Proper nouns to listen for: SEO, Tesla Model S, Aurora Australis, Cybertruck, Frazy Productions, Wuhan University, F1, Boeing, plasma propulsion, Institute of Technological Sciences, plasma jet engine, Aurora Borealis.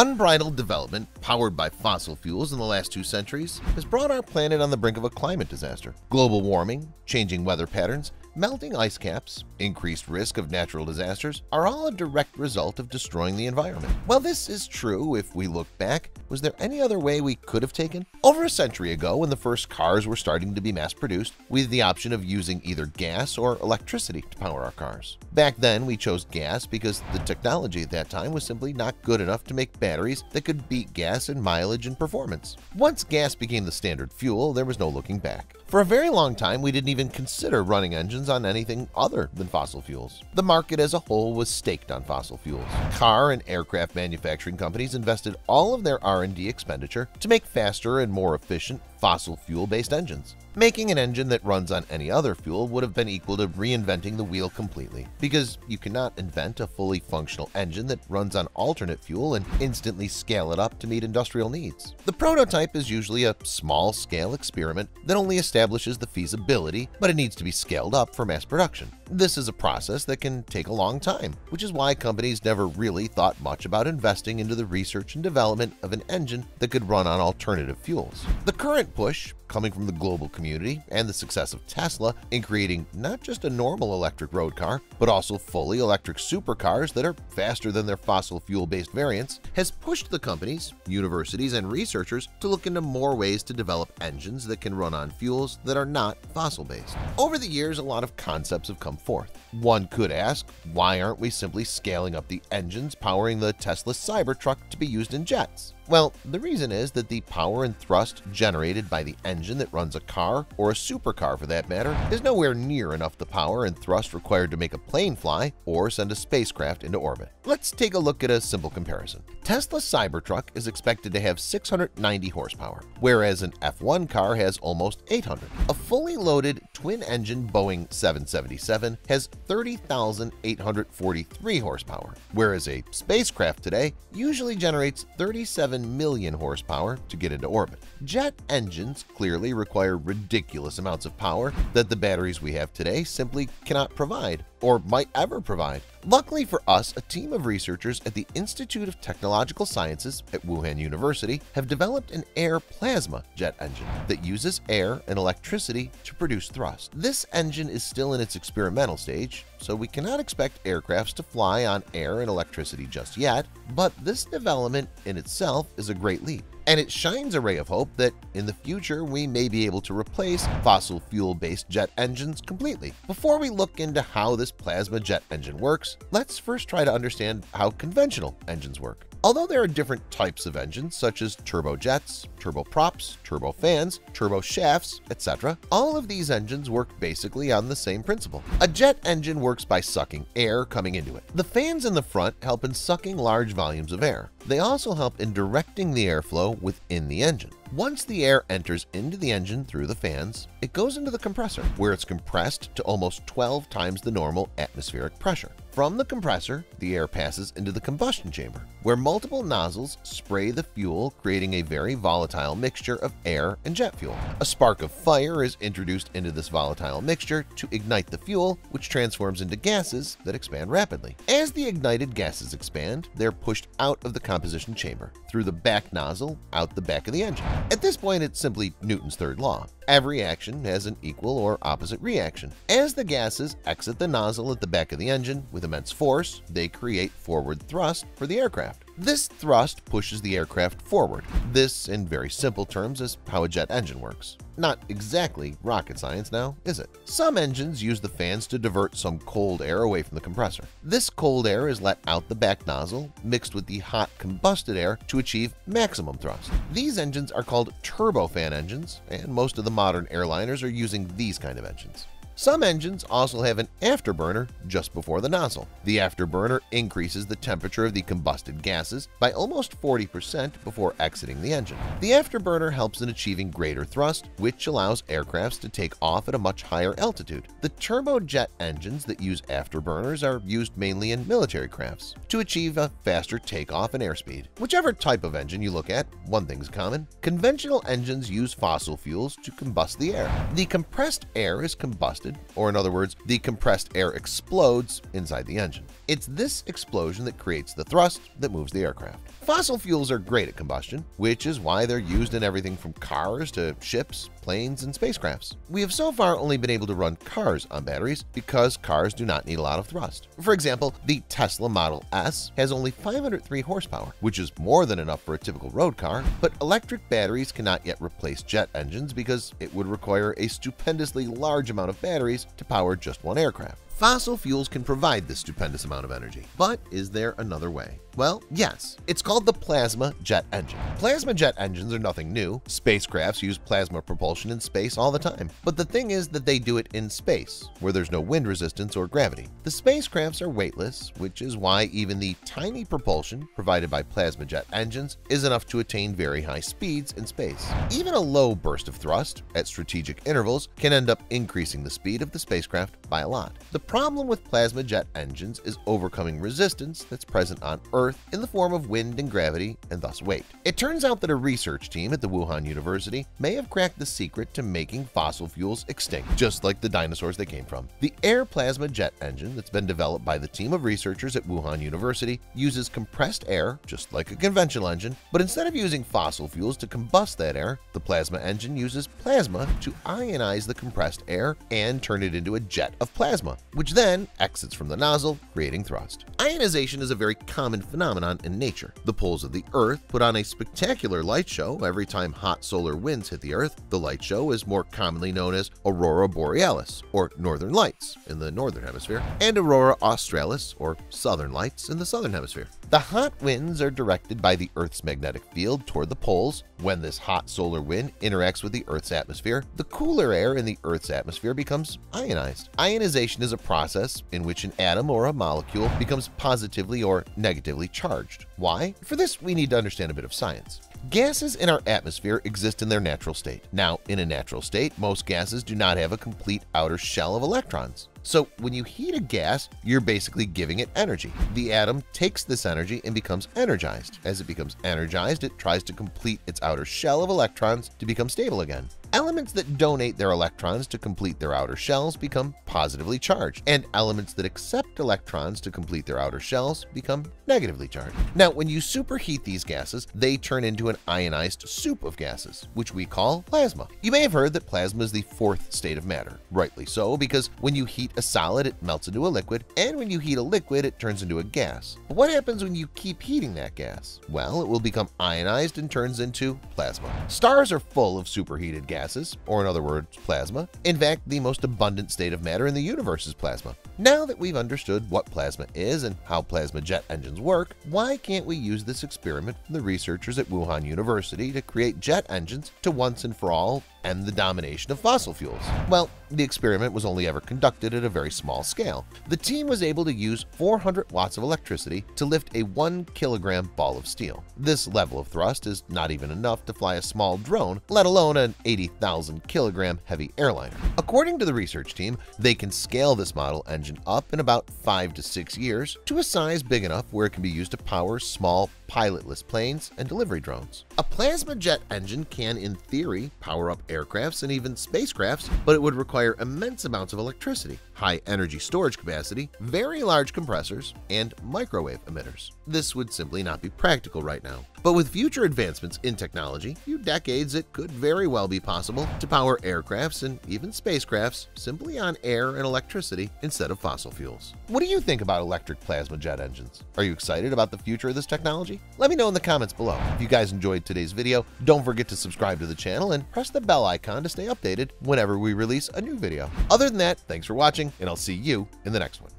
Unbridled development, powered by fossil fuels in the last 2 centuries, has brought our planet on the brink of a climate disaster. Global warming, changing weather patterns, melting ice caps, increased risk of natural disasters are all a direct result of destroying the environment. While this is true if we look back, was there any other way we could have taken? Over a century ago, when the first cars were starting to be mass-produced, we had the option of using either gas or electricity to power our cars. Back then, we chose gas because the technology at that time was simply not good enough to make batteries that could beat gas in mileage and performance. Once gas became the standard fuel, there was no looking back. For a very long time, we didn't even consider running engines on anything other than fossil fuels. The market as a whole was staked on fossil fuels. Car and aircraft manufacturing companies invested all of their R&D expenditure to make faster and more efficient fossil fuel-based engines. Making an engine that runs on any other fuel would have been equal to reinventing the wheel completely, because you cannot invent a fully functional engine that runs on alternate fuel and instantly scale it up to meet industrial needs. The prototype is usually a small-scale experiment that only establishes the feasibility, but it needs to be scaled up for mass production. This is a process that can take a long time, which is why companies never really thought much about investing into the research and development of an engine that could run on alternative fuels. The current push, coming from the global community and the success of Tesla in creating not just a normal electric road car, but also fully electric supercars that are faster than their fossil fuel-based variants, has pushed the companies, universities, and researchers to look into more ways to develop engines that can run on fuels that are not fossil-based. Over the years, a lot of concepts have come forth. One could ask, why aren't we simply scaling up the engines powering the Tesla Cybertruck to be used in jets? Well, the reason is that the power and thrust generated by the engine that runs a car, or a supercar for that matter, is nowhere near enough the power and thrust required to make a plane fly or send a spacecraft into orbit. Let's take a look at a simple comparison. Tesla Cybertruck is expected to have 690 horsepower, whereas an F1 car has almost 800. A fully loaded twin-engine Boeing 777 has 30,843 horsepower, whereas a spacecraft today usually generates 37 million horsepower to get into orbit. Jet engines clearly require ridiculous amounts of power that the batteries we have today simply cannot provide, or might ever provide. Luckily for us, a team of researchers at the Institute of Technological Sciences at Wuhan University have developed an air plasma jet engine that uses air and electricity to produce thrust. This engine is still in its experimental stage, so we cannot expect aircrafts to fly on air and electricity just yet, but this development in itself is a great leap. And it shines a ray of hope that in the future we may be able to replace fossil fuel-based jet engines completely. Before we look into how this plasma jet engine works, let's first try to understand how conventional engines work. Although there are different types of engines, such as turbojets, turboprops, turbofans, turboshafts, etc., all of these engines work basically on the same principle. A jet engine works by sucking air coming into it. The fans in the front help in sucking large volumes of air. They also help in directing the airflow within the engine. Once the air enters into the engine through the fans, it goes into the compressor, where it's compressed to almost 12 times the normal atmospheric pressure. From the compressor, the air passes into the combustion chamber, where multiple nozzles spray the fuel, creating a very volatile mixture of air and jet fuel. A spark of fire is introduced into this volatile mixture to ignite the fuel, which transforms into gases that expand rapidly. As the ignited gases expand, they're pushed out of the composition chamber, through the back nozzle, out the back of the engine. At this point, it's simply Newton's third law. Every action has an equal or opposite reaction. As the gases exit the nozzle at the back of the engine with immense force, they create forward thrust for the aircraft. This thrust pushes the aircraft forward. This, in very simple terms, is how a jet engine works. Not exactly rocket science now, is it? Some engines use the fans to divert some cold air away from the compressor. This cold air is let out the back nozzle, mixed with the hot combusted air to achieve maximum thrust. These engines are called turbofan engines, and most of the modern airliners are using these kind of engines. Some engines also have an afterburner just before the nozzle. The afterburner increases the temperature of the combusted gases by almost 40% before exiting the engine. The afterburner helps in achieving greater thrust, which allows aircrafts to take off at a much higher altitude. The turbojet engines that use afterburners are used mainly in military crafts to achieve a faster takeoff and airspeed. Whichever type of engine you look at, one thing's common. Conventional engines use fossil fuels to combust the air. The compressed air is combusted blasted, or in other words, the compressed air explodes inside the engine. It's this explosion that creates the thrust that moves the aircraft. Fossil fuels are great at combustion, which is why they're used in everything from cars to ships, planes, and spacecrafts. We have so far only been able to run cars on batteries because cars do not need a lot of thrust. For example, the Tesla Model S has only 503 horsepower, which is more than enough for a typical road car, but electric batteries cannot yet replace jet engines because it would require a stupendously large amount of batteries to power just one aircraft. Fossil fuels can provide this stupendous amount of energy, but is there another way? Well, yes. It's called the plasma jet engine. Plasma jet engines are nothing new. Spacecrafts use plasma propulsion in space all the time. But the thing is that they do it in space, where there's no wind resistance or gravity. The spacecrafts are weightless, which is why even the tiny propulsion provided by plasma jet engines is enough to attain very high speeds in space. Even a low burst of thrust at strategic intervals can end up increasing the speed of the spacecraft by a lot. The problem with plasma jet engines is overcoming resistance that's present on Earth in the form of wind and gravity and thus weight. It turns out that a research team at the Wuhan University may have cracked the secret to making fossil fuels extinct, just like the dinosaurs they came from. The air plasma jet engine that's been developed by the team of researchers at Wuhan University uses compressed air, just like a conventional engine, but instead of using fossil fuels to combust that air, the plasma engine uses plasma to ionize the compressed air and turn it into a jet of plasma, which then exits from the nozzle, creating thrust. Ionization is a very common phenomenon in nature. The poles of the Earth put on a spectacular light show every time hot solar winds hit the Earth. The light show is more commonly known as Aurora Borealis, or Northern Lights in the Northern Hemisphere, and Aurora Australis, or Southern Lights in the Southern Hemisphere. The hot winds are directed by the Earth's magnetic field toward the poles. When this hot solar wind interacts with the Earth's atmosphere, the cooler air in the Earth's atmosphere becomes ionized. Ionization is a process in which an atom or a molecule becomes positively or negatively charged. Why? For this, we need to understand a bit of science. Gases in our atmosphere exist in their natural state. Now, in a natural state, most gases do not have a complete outer shell of electrons. So when you heat a gas, you're basically giving it energy. The atom takes this energy and becomes energized. As it becomes energized, it tries to complete its outer shell of electrons to become stable again. Elements that donate their electrons to complete their outer shells become positively charged, and elements that accept electrons to complete their outer shells become negatively charged. Now, when you superheat these gases, they turn into an ionized soup of gases, which we call plasma. You may have heard that plasma is the fourth state of matter. Rightly so, because when you heat a solid, it melts into a liquid, and when you heat a liquid, it turns into a gas. But what happens when you keep heating that gas? Well, it will become ionized and turns into plasma. Stars are full of superheated gases, or in other words, plasma. In fact, the most abundant state of matter in the universe is plasma. Now that we've understood what plasma is and how plasma jet engines work, why can't we use this experiment from the researchers at Wuhan University to create jet engines to once and for all end the domination of fossil fuels? Well, the experiment was only ever conducted at a very small scale. The team was able to use 400 watts of electricity to lift a 1 kilogram ball of steel. This level of thrust is not even enough to fly a small drone, let alone an 80,000 kilogram heavy airliner. According to the research team, they can scale this model engine up in about 5 to 6 years to a size big enough where it can be used to power small pilotless planes and delivery drones. A plasma jet engine can, in theory, power up aircrafts and even spacecrafts, but it would require immense amounts of electricity, high energy storage capacity, very large compressors, and microwave emitters. This would simply not be practical right now. But with future advancements in technology, a few decades, it could very well be possible to power aircrafts and even spacecrafts simply on air and electricity instead of fossil fuels. What do you think about electric plasma jet engines? Are you excited about the future of this technology? Let me know in the comments below. If you guys enjoyed today's video, don't forget to subscribe to the channel and press the bell icon to stay updated whenever we release a new video. Other than that, thanks for watching, and I'll see you in the next one.